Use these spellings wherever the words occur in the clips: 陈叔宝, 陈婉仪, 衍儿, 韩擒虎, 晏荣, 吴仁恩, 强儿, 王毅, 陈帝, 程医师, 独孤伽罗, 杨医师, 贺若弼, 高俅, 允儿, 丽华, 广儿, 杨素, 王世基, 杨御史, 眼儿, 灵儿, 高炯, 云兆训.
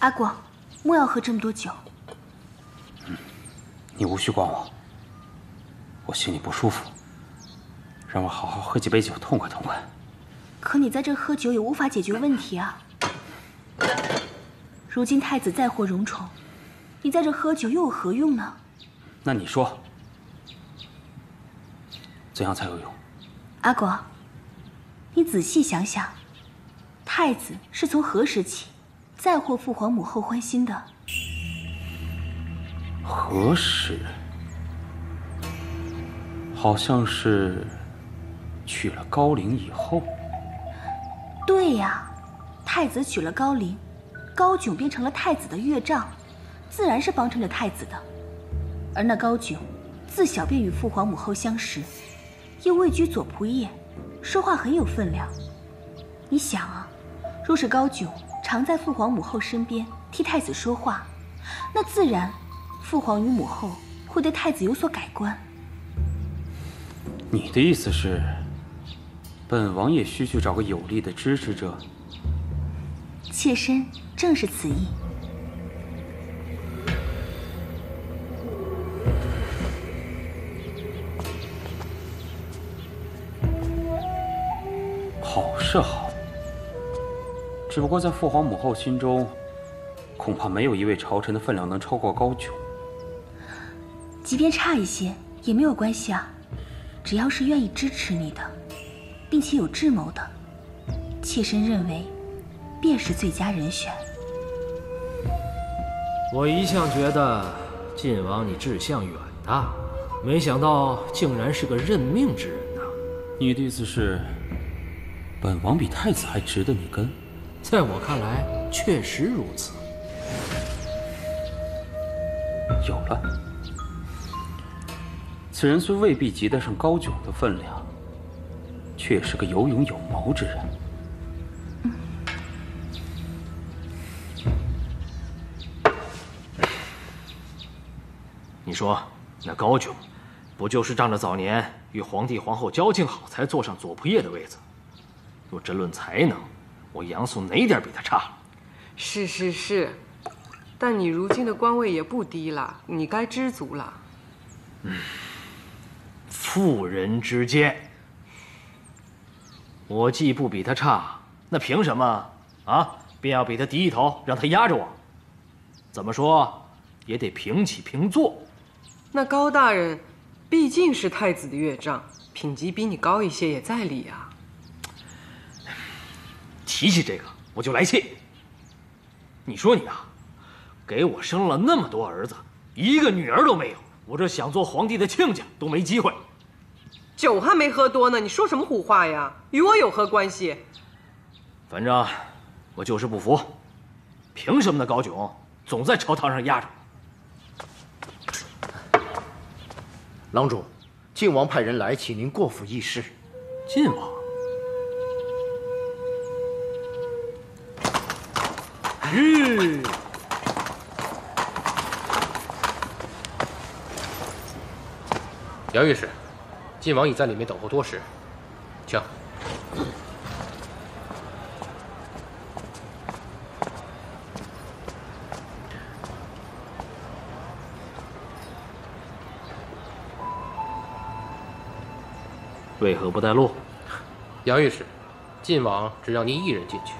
阿广，莫要喝这么多酒。你无需管我，我心里不舒服，让我好好喝几杯酒，痛快痛快。可你在这喝酒也无法解决问题啊。如今太子再获荣宠，你在这喝酒又有何用呢？那你说，怎样才有用？阿广，你仔细想想，太子是从何时起？ 再获父皇母后欢心的，何时？好像是娶了高陵以后。对呀，太子娶了高陵，高炯便成了太子的岳丈，自然是帮衬着太子的。而那高炯自小便与父皇母后相识，又位居左仆射，说话很有分量。你想啊，若是高炯 常在父皇母后身边替太子说话，那自然，父皇与母后会对太子有所改观。你的意思是，本王也需去找个有力的支持者？妾身正是此意。好是好。 只不过在父皇母后心中，恐怕没有一位朝臣的分量能超过高炯。即便差一些也没有关系啊，只要是愿意支持你的，并且有智谋的，妾身认为，便是最佳人选。我一向觉得晋王你志向远大，没想到竟然是个认命之人呐。你的意思是，本王比太子还值得你跟？ 在我看来，确实如此。有了，此人虽未必及得上高炯的分量，却是个有勇有谋之人。你说，那高炯，不就是仗着早年与皇帝皇后交情好，才坐上左仆射的位子？若真论才能， 我杨素哪点比他差了？是是是，但你如今的官位也不低了，你该知足了。嗯，妇人之见，我既不比他差，那凭什么啊？便要比他低一头，让他压着我？怎么说也得平起平坐。那高大人毕竟是太子的岳丈，品级比你高一些也在理啊。 提起这个我就来气。你说你啊，给我生了那么多儿子，一个女儿都没有，我这想做皇帝的亲家都没机会。酒还没喝多呢，你说什么胡话呀？与我有何关系？反正我就是不服，凭什么那高炯总在朝堂上压着我？郎主，晋王派人来，请您过府议事。晋王。 嗯，杨御史，晋王已在里面等候多时，请。为何不带路？杨御史，晋王只让您一人进去。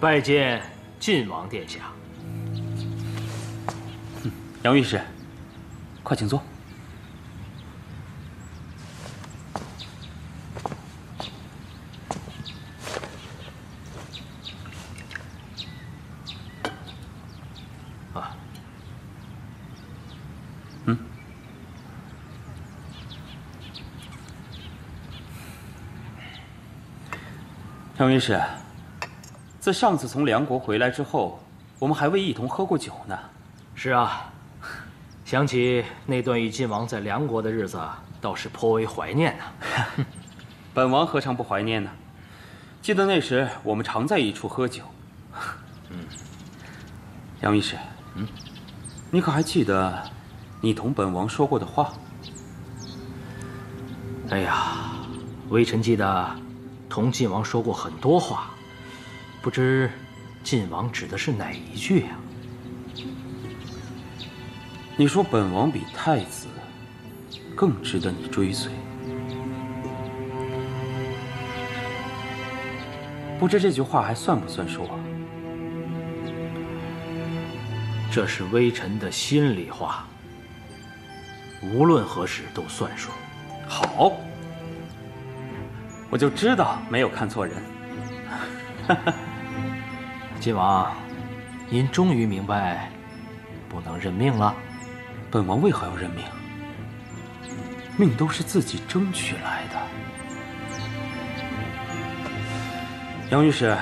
拜见晋王殿下。杨御史，快请坐。程医师，自上次从梁国回来之后，我们还未一同喝过酒呢。是啊，想起那段与晋王在梁国的日子，倒是颇为怀念呢。本王何尝不怀念呢？记得那时我们常在一处喝酒。嗯，杨医师，嗯，你可还记得你同本王说过的话？哎呀，微臣记得同晋王说过很多话，不知晋王指的是哪一句呀？你说本王比太子更值得你追随，不知这句话还算不算数啊？这是微臣的心里话，无论何时都算数。好，我就知道没有看错人。晋王，您终于明白不能认命了。本王为何要认命？命都是自己争取来的。杨御史，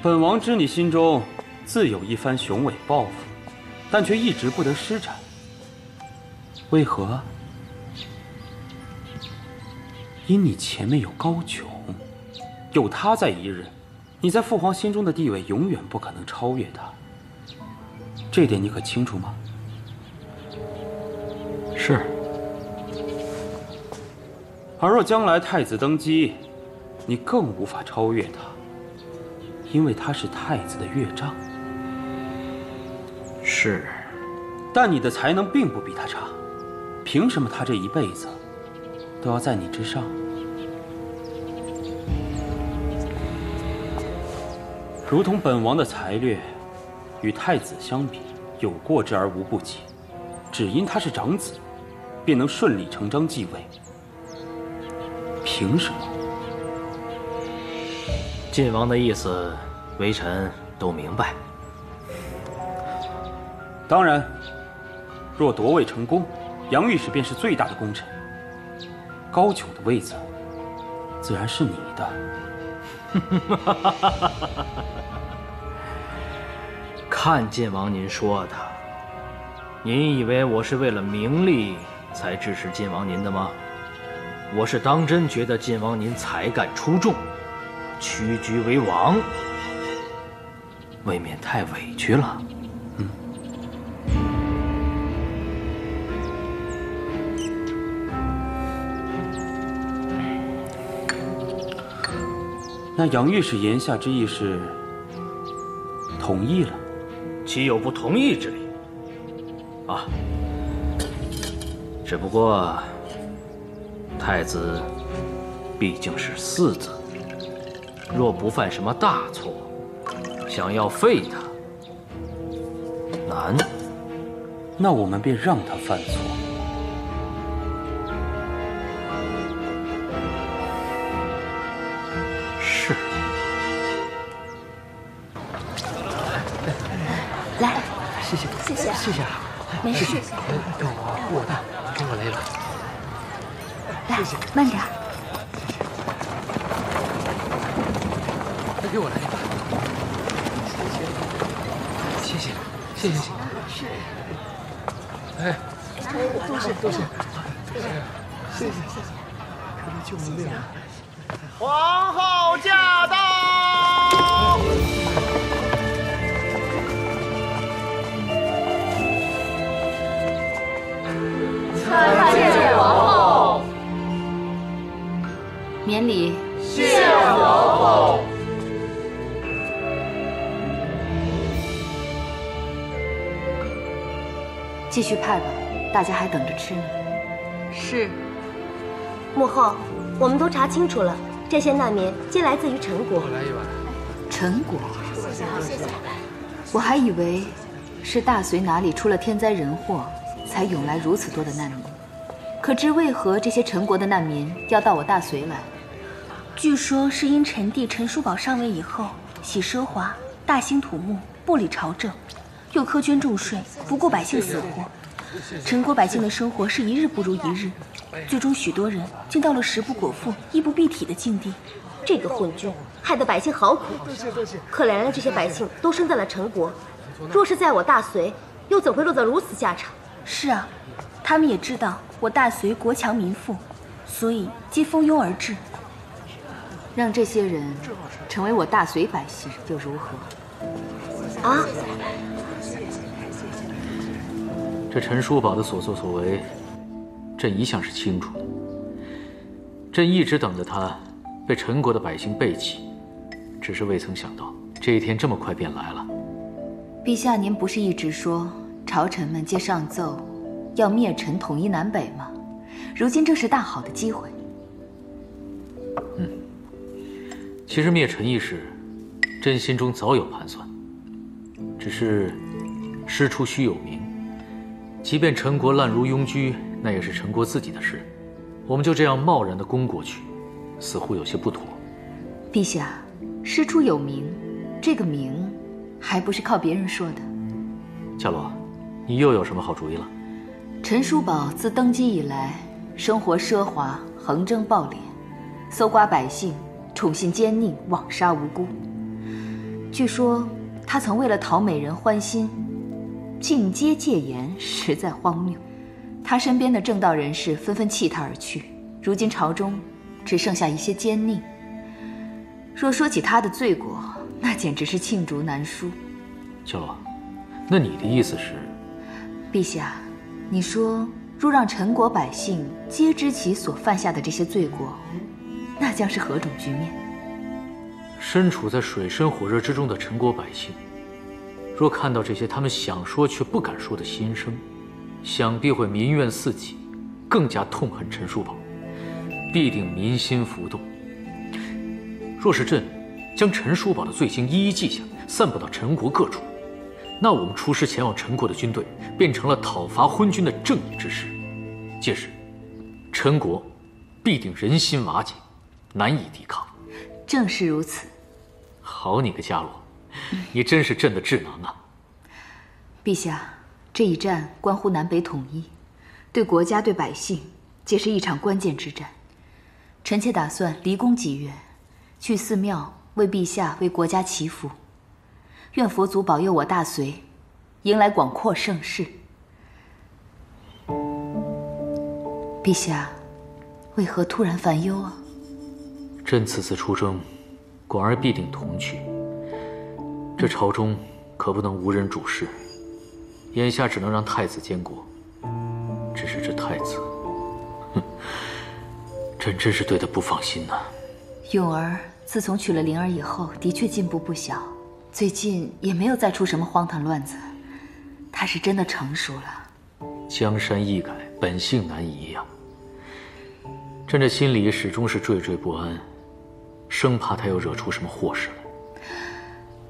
本王知你心中自有一番雄伟抱负，但却一直不得施展，为何？因你前面有高炯，有他在一日，你在父皇心中的地位永远不可能超越他。这点你可清楚吗？是。而若将来太子登基，你更无法超越他，因为他是太子的岳丈。是。但你的才能并不比他差，凭什么他这一辈子都要在你之上？如同本王的才略，与太子相比，有过之而无不及。只因他是长子，便能顺理成章继位。凭什么？晋王的意思，微臣都明白。当然，若夺位成功，杨御史便是最大的功臣。高俅的位子，自然是你的。看晋王您说的，您以为我是为了名利才支持晋王您的吗？我是当真觉得晋王您才干出众，屈居为王，未免太委屈了。那杨御史言下之意是同意了，岂有不同意之理？啊，只不过太子毕竟是嗣子，若不犯什么大错，想要废他难。那我们便让他犯错。谢谢啊，没事。我累了。来，慢点。再给我来一把。谢谢，谢谢，谢谢。是。哎，都是，谢谢，谢谢。可能救命了。皇后驾到。参见王后。免礼。谢王后。继续派吧，大家还等着吃呢。是。母后，我们都查清楚了，这些难民皆来自于陈国。我来一碗。陈国？谢谢，谢谢。我还以为是大隋哪里出了天灾人祸，才涌来如此多的难民，可知为何这些陈国的难民要到我大隋来？据说是因陈帝陈叔宝上位以后，喜奢华，大兴土木，不理朝政，又苛捐重税，不顾百姓死活，陈国百姓的生活是一日不如一日，最终许多人竟到了食不果腹、衣不蔽体的境地。这个昏君害得百姓好苦，可怜了这些百姓都生在了陈国，若是在我大隋，又怎会落得如此下场？是啊，他们也知道我大隋国强民富，所以皆蜂拥而至。 让这些人成为我大隋百姓又如何？啊！这陈叔宝的所作所为，朕一向是清楚的。朕一直等着他被陈国的百姓背弃，只是未曾想到这一天这么快便来了。陛下，您不是一直说朝臣们皆上奏，要灭陈统一南北吗？如今正是大好的机会。嗯。 其实灭陈一事，朕心中早有盘算，只是师出须有名，即便陈国烂如庸居，那也是陈国自己的事，我们就这样贸然的攻过去，似乎有些不妥。陛下，师出有名，这个名，还不是靠别人说的。伽罗，你又有什么好主意了？陈叔宝自登基以来，生活奢华，横征暴敛，搜刮百姓。 宠信奸佞，枉杀无辜。据说他曾为了讨美人欢心，尽皆戒严，实在荒谬。他身边的正道人士纷纷弃他而去，如今朝中只剩下一些奸佞。若说起他的罪过，那简直是罄竹难书。伽罗，那你的意思是？陛下，你说若让陈国百姓皆知其所犯下的这些罪过。 那将是何种局面？身处在水深火热之中的陈国百姓，若看到这些他们想说却不敢说的心声，想必会民怨四起，更加痛恨陈叔宝，必定民心浮动。若是朕将陈叔宝的罪行一一记下，散布到陈国各处，那我们出师前往陈国的军队便成了讨伐昏君的正义之师，届时，陈国必定人心瓦解。 难以抵抗，正是如此。好你个伽罗，你真是朕的智囊啊！陛下，这一战关乎南北统一，对国家对百姓皆是一场关键之战。臣妾打算离宫几月，去寺庙为陛下为国家祈福，愿佛祖保佑我大隋，迎来广阔盛世。陛下，为何突然烦忧啊？ 朕此次出征，广儿必定同去。这朝中可不能无人主事，眼下只能让太子监国。只是这太子，哼，朕真是对他不放心呐。永儿自从娶了灵儿以后，的确进步不小，最近也没有再出什么荒唐乱子。他是真的成熟了。江山易改，本性难移呀。朕这心里始终是惴惴不安。 生怕他又惹出什么祸事来。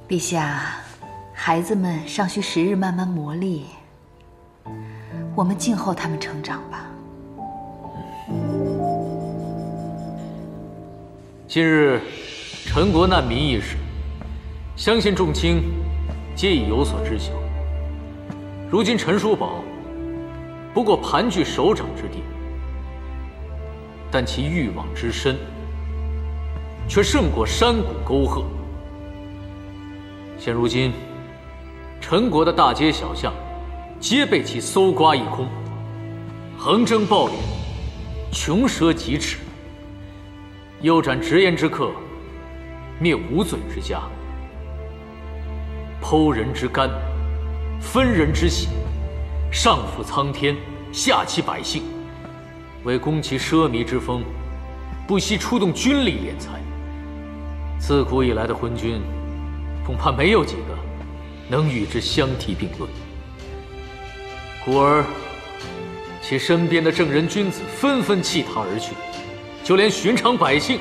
陛下，孩子们尚需时日慢慢磨砺，我们静候他们成长吧。近日，陈国难民一事，相信众卿皆已有所知晓。如今陈叔宝不过盘踞首长之地，但其欲望之深。 却胜过山谷沟壑。现如今，陈国的大街小巷，皆被其搜刮一空，横征暴敛，穷奢极侈，腰斩直言之客，灭无罪之家，剖人之肝，分人之血，上负苍天，下欺百姓，为攻其奢靡之风，不惜出动军力敛财。 自古以来的昏君，恐怕没有几个能与之相提并论。故而，其身边的正人君子纷纷弃他而去，就连寻常百姓，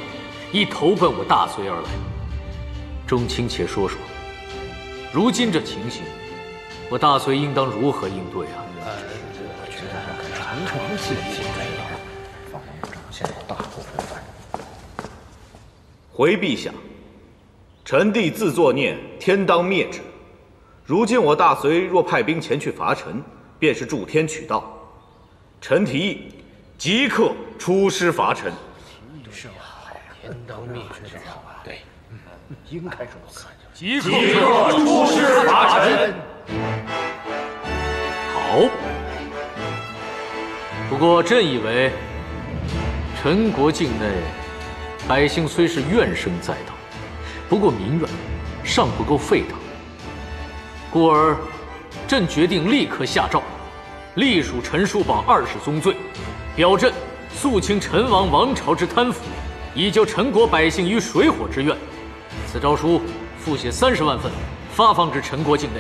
亦投奔我大隋而来。众卿且说说，如今这情形，我大隋应当如何应对啊？我觉得传承自己的，放眼掌现在大不纷繁。回陛下。 臣弟自作孽，天当灭之。如今我大隋若派兵前去伐陈，便是助天取道。臣提议，即刻出师伐陈。是吧？天当灭绝之后啊！对，应该这么看。即刻出师伐陈。好。不过朕以为，陈国境内百姓虽是怨声载道，不过民怨尚不够沸腾，故而朕决定立刻下诏。 隶属陈叔榜20宗罪，表朕肃清陈王朝之贪腐，以救陈国百姓于水火之怨。此诏书复写30万份，发放至陈国境内。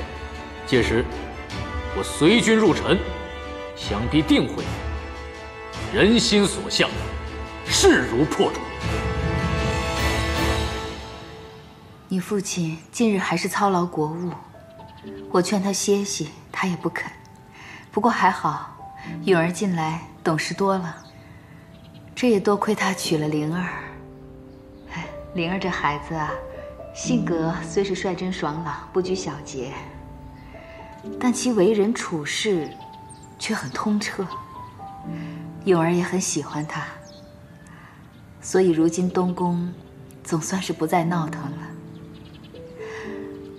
届时，我随军入陈，想必定会人心所向，势如破竹。你父亲近日还是操劳国务，我劝他歇息，他也不肯。 不过还好，允儿近来懂事多了，这也多亏她娶了灵儿。哎，灵儿这孩子啊，性格虽是率真爽朗、不拘小节，但其为人处事却很通彻。允儿也很喜欢他，所以如今东宫总算是不再闹腾了。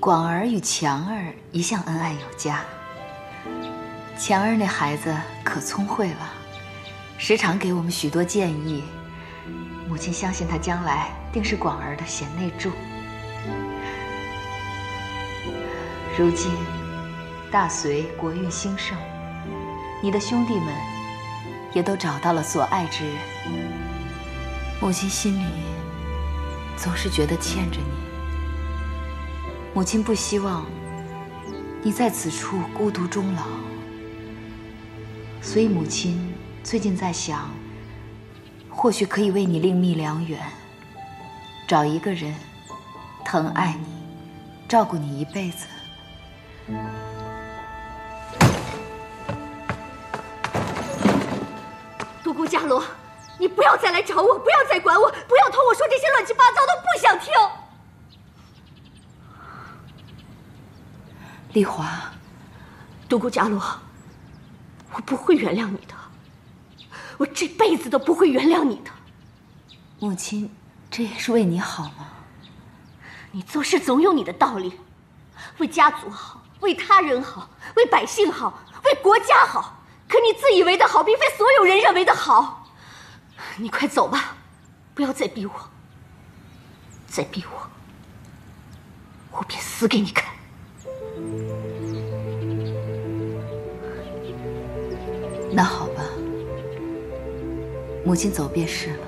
广儿与强儿一向恩爱有加。 强儿那孩子可聪慧了，时常给我们许多建议。母亲相信他将来定是广儿的贤内助。如今，大隋国运兴盛，你的兄弟们也都找到了所爱之人。母亲心里总是觉得欠着你。母亲不希望你在此处孤独终老。 所以，母亲最近在想，或许可以为你另觅良缘，找一个人疼爱你，照顾你一辈子。独孤伽罗，你不要再来找我，不要再管我，不要同我说这些乱七八糟的，不想听。丽华，独孤伽罗。 我不会原谅你的，我这辈子都不会原谅你的。母亲，这也是为你好吗？你做事总有你的道理，为家族好，为他人好，为百姓好，为国家好。可你自以为的好，并非所有人认为的好。你快走吧，不要再逼我，再逼我，我便死给你看。 那好吧，母亲走便是了。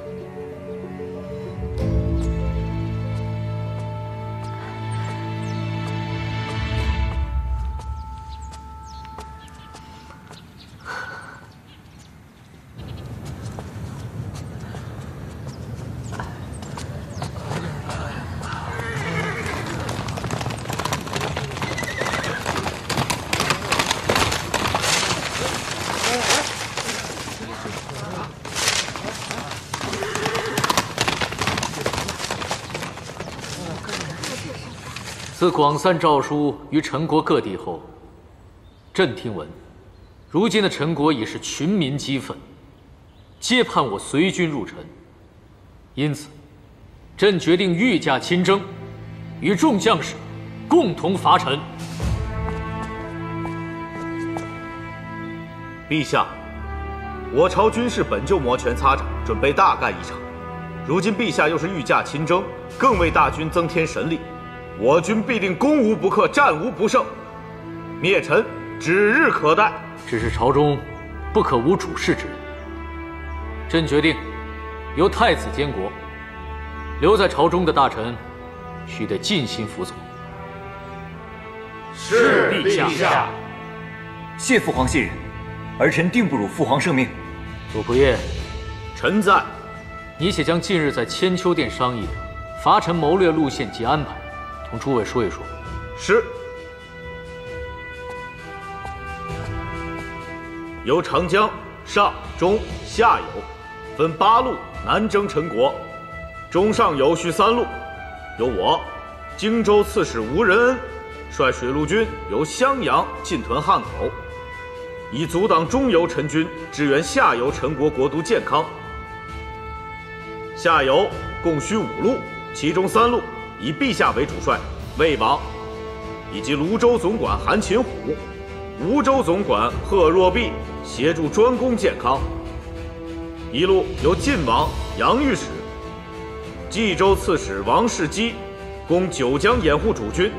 自广散诏书于陈国各地后，朕听闻，如今的陈国已是群民激愤，皆盼我随军入陈。因此，朕决定御驾亲征，与众将士共同伐陈。陛下，我朝军事本就摩拳擦掌，准备大干一场。如今陛下又是御驾亲征，更为大军增添神力。 我军必定攻无不克，战无不胜，灭陈指日可待。只是朝中不可无主事之人。朕决定由太子监国，留在朝中的大臣须得尽心服从。是陛下。谢父皇信任，儿臣定不辱父皇圣命。左仆射，臣在。你且将近日在千秋殿商议的伐陈谋略路线及安排。 同诸位说一说。是。由长江上中下游分8路南征陈国，中上游需3路，由我荆州刺史吴仁恩率水陆军由襄阳进屯汉口，以阻挡中游陈军，支援下游陈国国都建康。下游共需5路，其中3路以陛下为主帅，魏王，以及泸州总管韩擒虎、吴州总管贺若弼协助专攻建康；1路由晋王杨御史、冀州刺史王世基攻九江，掩护主军；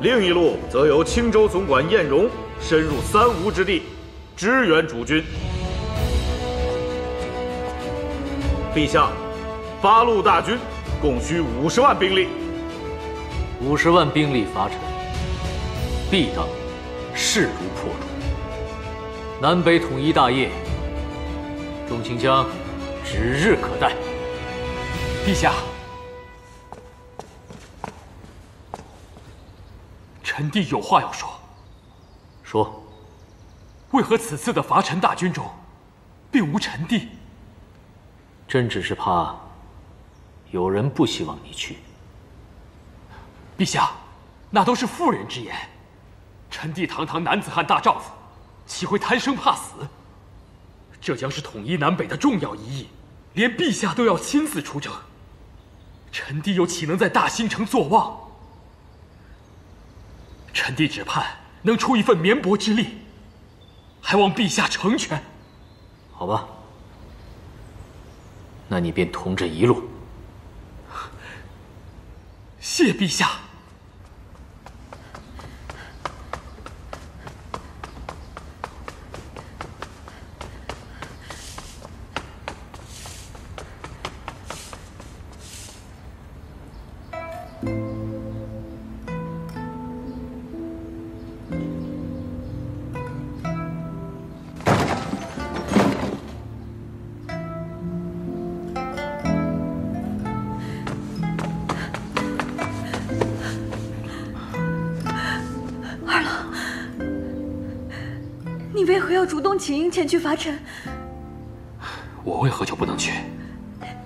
另1路则由青州总管晏荣深入三吴之地，支援主军。陛下，8路大军共需50万兵力。50万兵力伐陈，必当势如破竹。南北统一大业，众卿将指日可待。陛下，臣弟有话要说。 说，为何此次的伐陈大军中，并无臣弟？朕只是怕有人不希望你去。陛下，那都是妇人之言。臣弟堂堂男子汉大丈夫，岂会贪生怕死？这将是统一南北的重要一役，连陛下都要亲自出征，臣弟又岂能在大兴城坐望？臣弟只盼 能出一份绵薄之力，还望陛下成全。好吧，那你便同朕一路。谢陛下。请缨前去伐陈，我为何就不能去？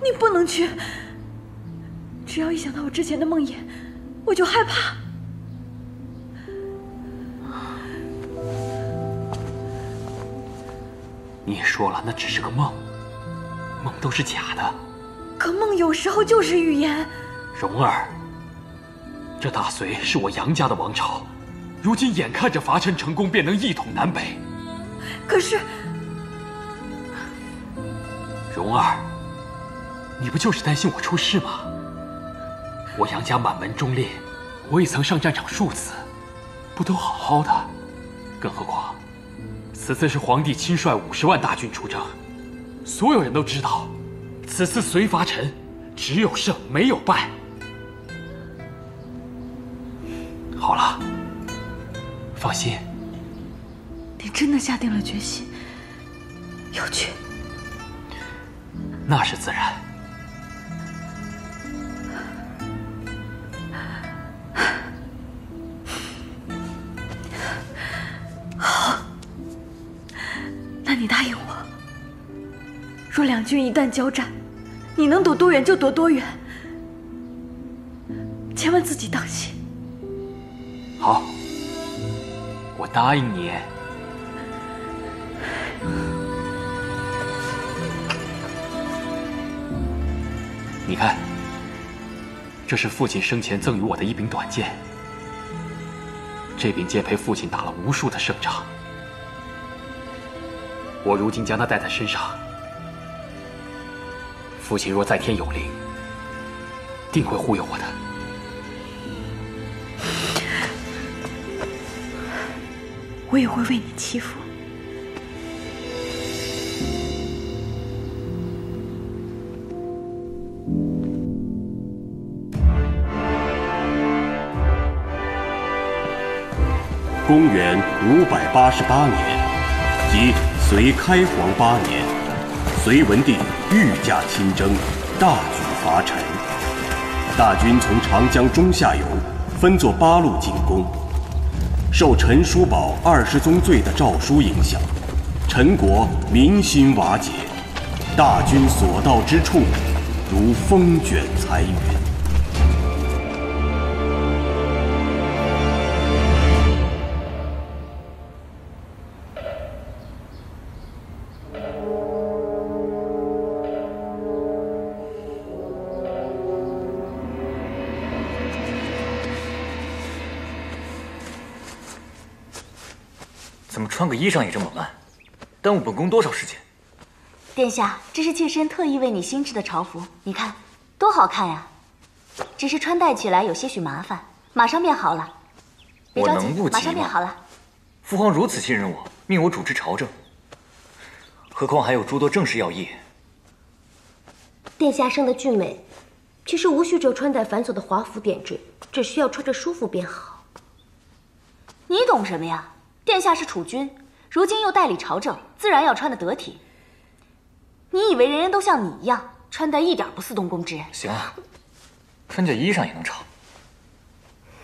你不能去。只要一想到我之前的梦魇，我就害怕。你也说了，那只是个梦，梦都是假的。可梦有时候就是预言。蓉儿，这大隋是我杨家的王朝，如今眼看着伐陈成功，便能一统南北。 可是，蓉儿，你不就是担心我出事吗？我杨家满门忠烈，我也曾上战场数次，不都好好的？更何况，此次是皇帝亲率50万大军出征，所有人都知道，此次隋伐陈，只有胜没有败。好了，放心。 你真的下定了决心要去？那是自然。好，那你答应我，若两军一旦交战，你能躲多远就躲多远，千万自己当心。好，我答应你。 你看，这是父亲生前赠予我的一柄短剑。这柄剑陪父亲打了无数的胜仗，我如今将它带在身上。父亲若在天有灵，定会护佑我的。我也会为你祈福。 公元588年，即隋开皇8年，隋文帝御驾亲征，大举伐陈。大军从长江中下游分作8路进攻。受陈叔宝20宗罪的诏书影响，陈国民心瓦解，大军所到之处，如风卷残云。怎么穿个衣裳也这么慢？耽误本宫多少时间？殿下，这是妾身特意为你新制的朝服，你看多好看呀！只是穿戴起来有些许麻烦，马上便好了。别着急，我能不急吗？马上便好了。父皇如此信任我，命我主持朝政，何况还有诸多正事要议。殿下生得俊美，其实无需这穿戴繁琐的华服点缀，只需要穿着舒服便好。你懂什么呀？ 殿下是储君，如今又代理朝政，自然要穿得得体。你以为人人都像你一样，穿戴一点不似东宫之人？行啊，穿件衣裳也能吵。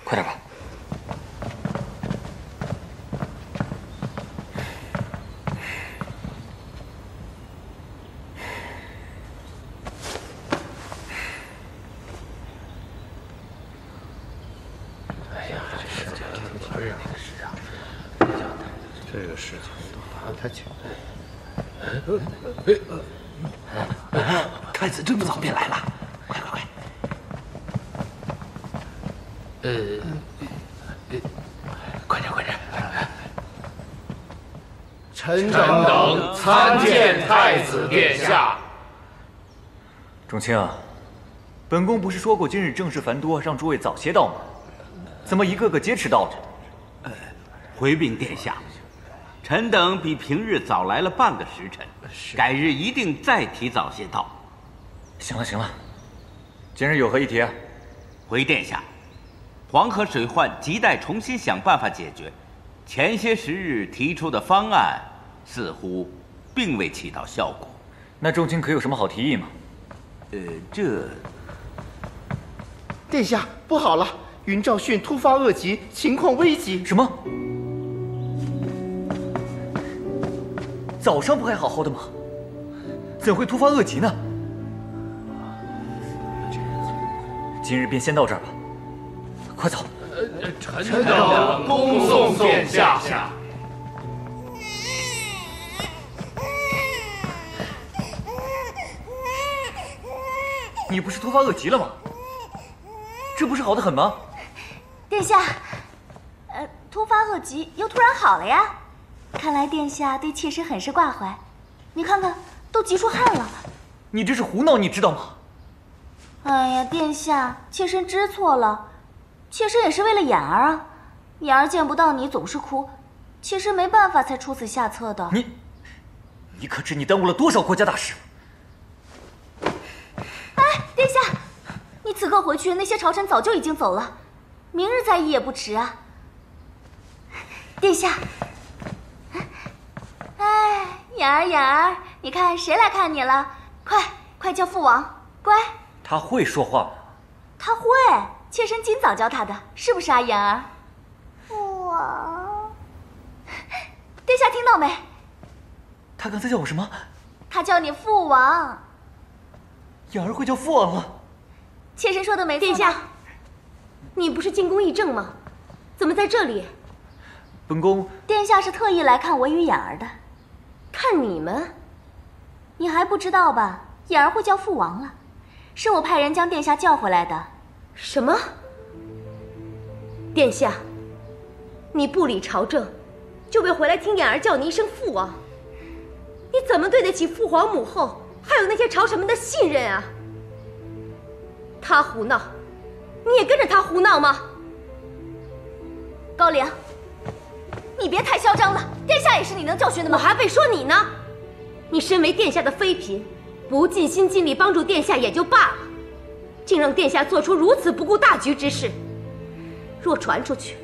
快点吧。哎呀，这事情挺难。 这个事情都麻烦起来。太子这么早便来了，快快快！快点快点！臣等参见太子殿下。仲卿，本宫不是说过今日政事繁多，让诸位早些到吗？怎么一个个皆迟到了？回禀殿下。 臣等比平日早来了半个时辰，改日一定再提早些到。行了行了，今日有何议题啊？回殿下，黄河水患亟待重新想办法解决。前些时日提出的方案似乎并未起到效果。那仲卿可有什么好提议吗？这……殿下不好了，云兆训突发恶疾，情况危急。什么？ 早上不还好好的吗？怎会突发恶疾呢？今日便先到这儿吧，快走。臣等恭送殿下。你不是突发恶疾了吗？这不是好的很吗？殿下，突发恶疾又突然好了呀。 看来殿下对妾身很是挂怀，你看看都急出汗了。你这是胡闹，你知道吗？哎呀，殿下，妾身知错了，妾身也是为了衍儿啊。衍儿见不到你总是哭，妾身没办法才出此下策的。你可知你耽误了多少国家大事？哎，殿下，你此刻回去，那些朝臣早就已经走了，明日再议也不迟啊。殿下。 哎，眼儿，你看谁来看你了？快快叫父王，乖。他会说话吗？他会，妾身今早教他的，是不是啊，眼儿？父王，殿下听到没？他刚才叫我什么？他叫你父王。眼儿会叫父王了？妾身说的没错。殿下，你不是进宫议政吗？怎么在这里？ 本宫殿下是特意来看我与衍儿的，看你们，你还不知道吧？衍儿会叫父王了，是我派人将殿下叫回来的。什么？殿下，你不理朝政，就为回来听衍儿叫你一声父王，你怎么对得起父皇母后，还有那些朝臣们的信任啊？他胡闹，你也跟着他胡闹吗？高陵。 你别太嚣张了，殿下也是你能教训的吗？我还未说你呢。你身为殿下的妃嫔，不尽心尽力帮助殿下也就罢了，竟让殿下做出如此不顾大局之事。若传出去，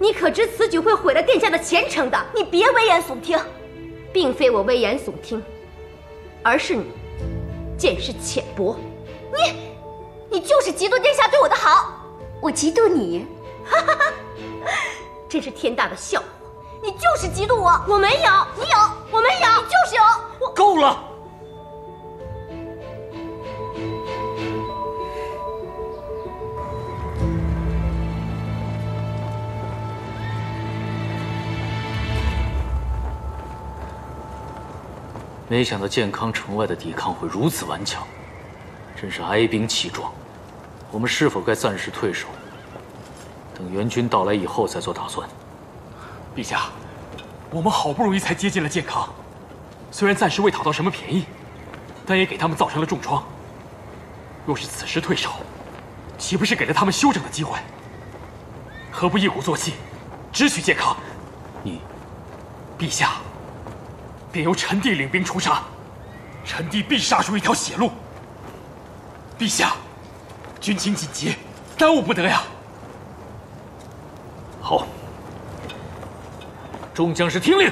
你可知此举会毁了殿下的前程的。你别危言耸听，并非我危言耸听，而是你见识浅薄。你就是嫉妒殿下对我的好，我嫉妒你，哈哈哈，真是天大的笑话。 你就是嫉妒我，我没有；你有，我没有；你就是有。我够了！没想到健康城外的抵抗会如此顽强，真是哀兵气壮。我们是否该暂时退守，等援军到来以后再做打算？ 陛下，我们好不容易才接近了健康，虽然暂时未讨到什么便宜，但也给他们造成了重创。若是此时退守，岂不是给了他们休整的机会？何不一鼓作气，直取健康？你，陛下，便由臣弟领兵出杀，臣弟必杀出一条血路。陛下，军情紧急，耽误不得呀。好。 众将士听令，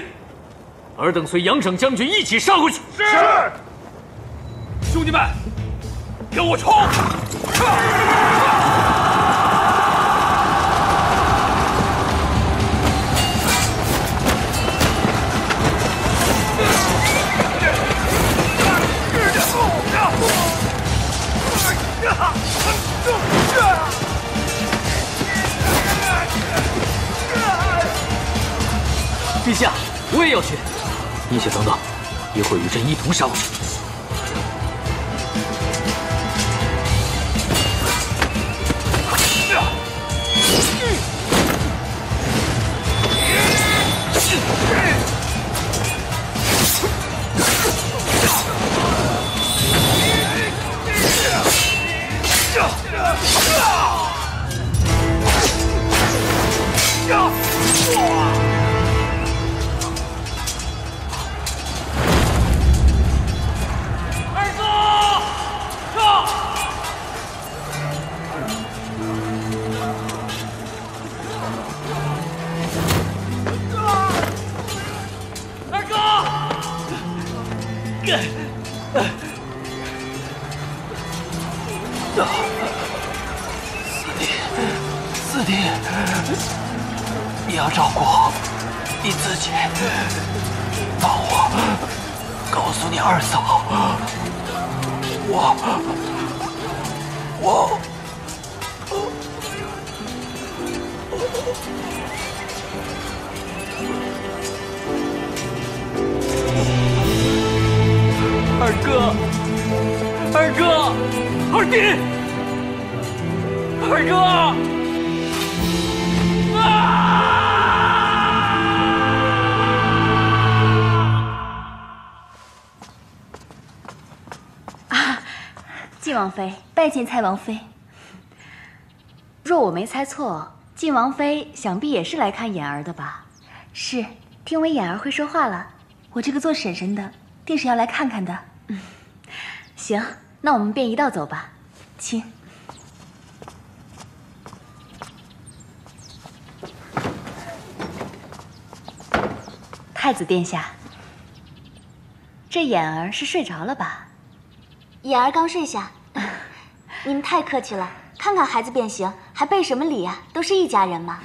尔等随杨整将军一起杀回去。是。兄弟们，跟我冲！陛下，我也要去。你且等等，一会儿与朕一同杀过去。四弟，你要照顾好你自己。帮我告诉你二嫂，二哥，二弟，二哥。 晋王妃，拜见蔡王妃。若我没猜错，晋王妃想必也是来看衍儿的吧？是，听闻衍儿会说话了，我这个做婶婶的定是要来看看的。嗯，行，那我们便一道走吧，请。 太子殿下，这衍儿是睡着了吧？衍儿刚睡下。你们太客气了，看看孩子变形，还备什么礼呀？都是一家人嘛。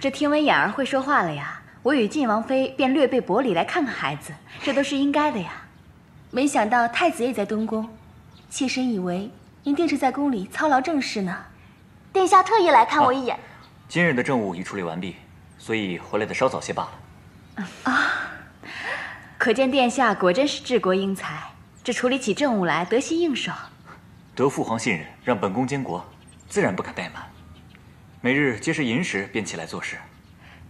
这听闻衍儿会说话了呀，我与晋王妃便略备薄礼来看看孩子，这都是应该的呀。没想到太子也在东宫，妾身以为您定是在宫里操劳政事呢。殿下特意来看我一眼。今日的政务已处理完毕，所以回来的稍早些罢了。 啊！可见殿下果真是治国英才，这处理起政务来得心应手。得父皇信任，让本宫监国，自然不敢怠慢。每日皆是寅时便起来做事。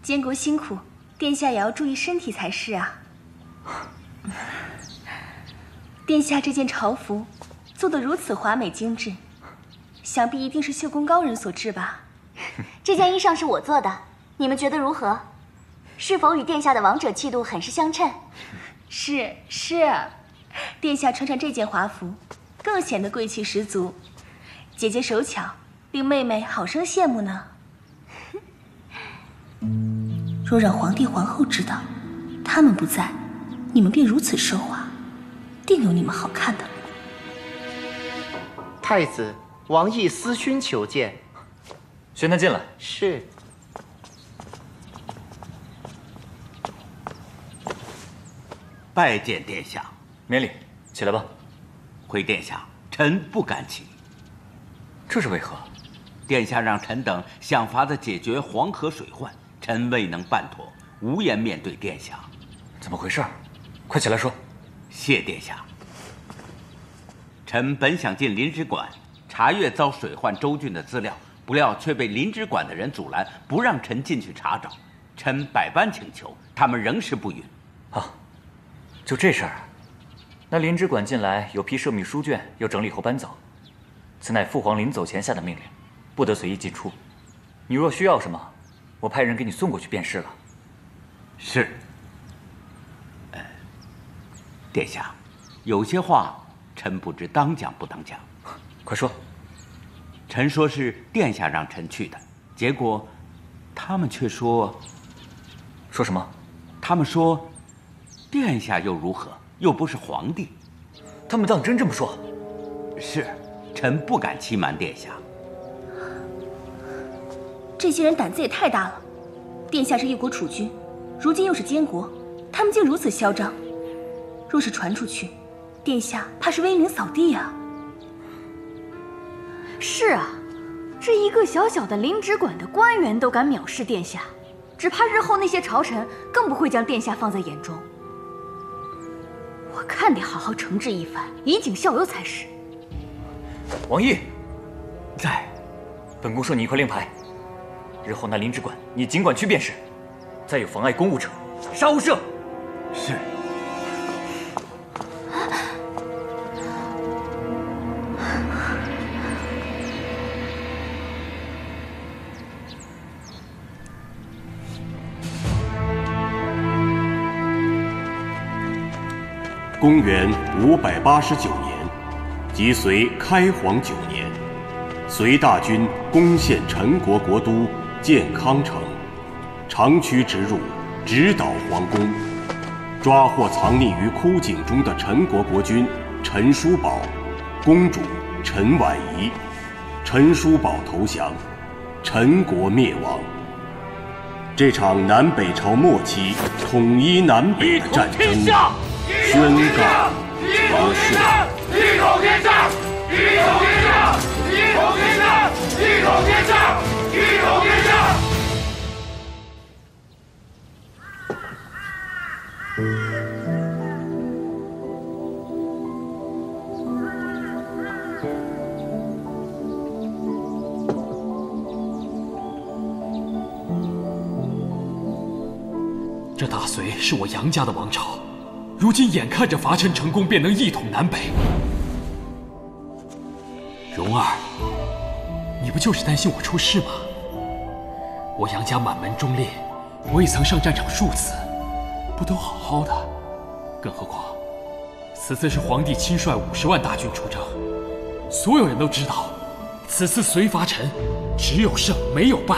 监国辛苦，殿下也要注意身体才是啊。殿下这件朝服做得如此华美精致，想必一定是绣工高人所制吧？这件衣裳是我做的，你们觉得如何？ 是否与殿下的王者气度很是相称？是，殿下穿上这件华服，更显得贵气十足。姐姐手巧，令妹妹好生羡慕呢。若让皇帝皇后知道，他们不在，你们便如此奢华，定有你们好看的。太子，王毅私勋求见。宣他进来。是。 拜见殿下，免礼，起来吧。回殿下，臣不敢起。这是为何？殿下让臣等想法子解决黄河水患，臣未能办妥，无颜面对殿下。怎么回事？快起来说。谢殿下。臣本想进林芝馆查阅遭水患州郡的资料，不料却被林芝馆的人阻拦，不让臣进去查找。臣百般请求，他们仍是不允。啊，就这事儿啊？那林知馆近来有批涉密书卷，要整理后搬走，此乃父皇临走前下的命令，不得随意进出。你若需要什么，我派人给你送过去便是了。是。殿下，有些话臣不知当讲不当讲。快说。 臣说是殿下让臣去的，结果他们却说什么？他们说，殿下又如何？又不是皇帝。他们当真这么说？是，臣不敢欺瞒殿下。这些人胆子也太大了。殿下是一国储君，如今又是监国，他们竟如此嚣张。若是传出去，殿下怕是威名扫地啊。 是啊，这一个小小的林直馆的官员都敢藐视殿下，只怕日后那些朝臣更不会将殿下放在眼中。我看得好好惩治一番，以儆效尤才是。王毅，在，本宫授你一块令牌，日后那林直馆你尽管去便是，再有妨碍公务者，杀无赦。是。 公元589年，即隋开皇9年，隋大军攻陷陈国国都建康城，长驱直入，直捣皇宫，抓获藏匿于枯井中的陈国国君陈叔宝、公主陈婉仪。陈叔宝投降，陈国灭亡。这场南北朝末期统一南北的战争。 宣告结束。一统天下，一统天下，一统天下，一统天下，一统天下。这大隋是我杨家的王朝。 如今眼看着伐陈成功，便能一统南北。蓉儿，你不就是担心我出事吗？我杨家满门忠烈，我也曾上战场数次，不都好好的？更何况，此次是皇帝亲率50万大军出征，所有人都知道，此次隋伐陈，只有胜没有败。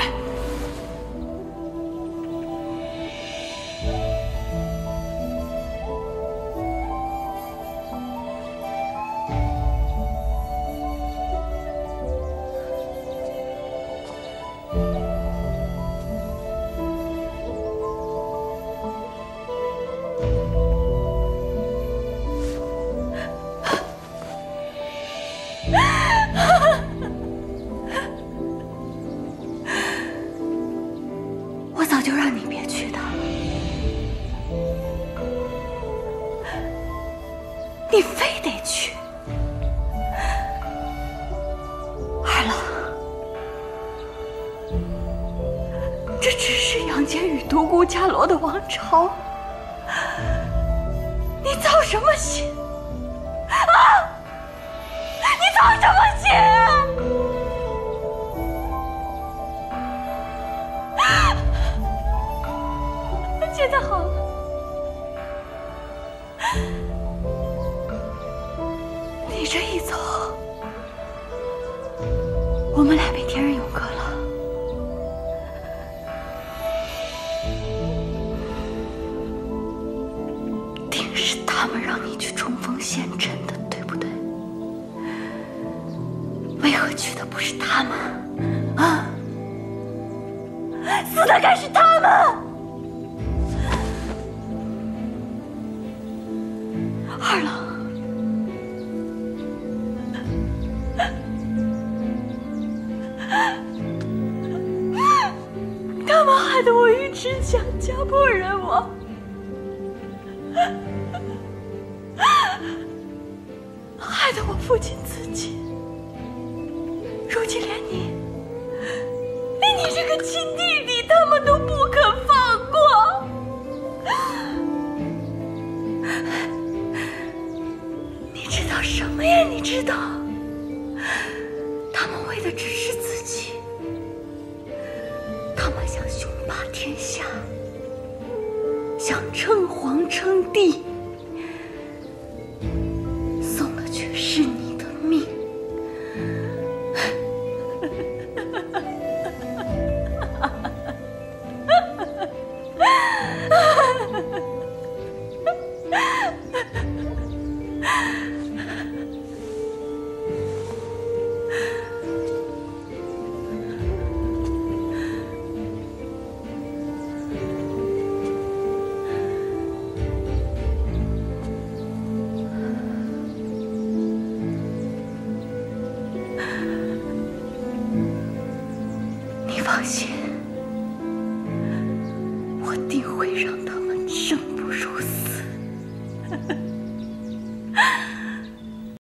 连你这个亲弟弟，他们都不肯放道什么呀？你知道，他们为的只是自己，他们想雄霸天下，想称皇称帝，送的却是你的命。放心。